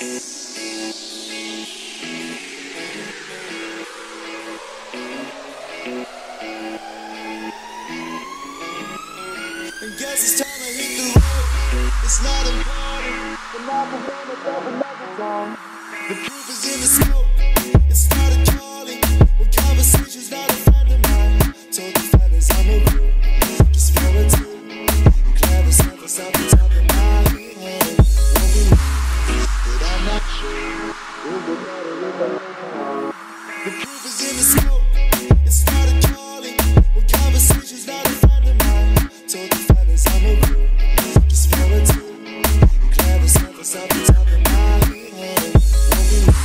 Guess it's time to hit the road. It's not important, but not the one that's over another song. The proof is in the smoke. It's not a calling. When conversation's not a friend of mine. Told the fellas I'm a fool. Just feel it too. Clever circles off the top of my head. Won't be but I'm not sure. Won't be better if I. The proof is in the smoke. It's not a calling. When conversation's not a friend of mine. Told the I'm a fool, just feel it too. Clever circles off the top of my head. Won't be right,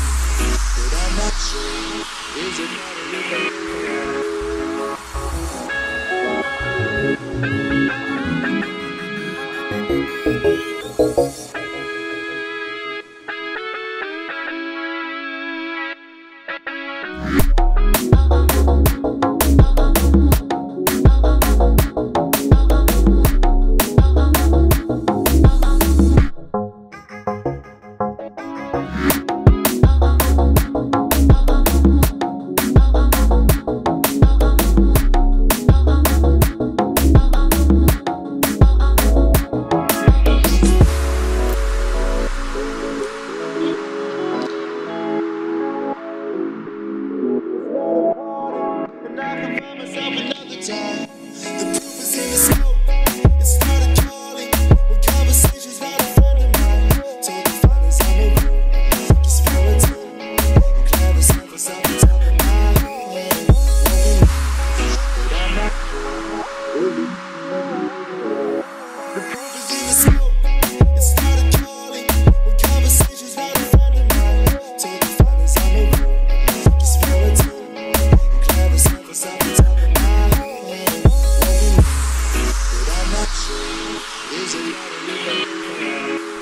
but I'm not sure. Is it matter if I is it matter if I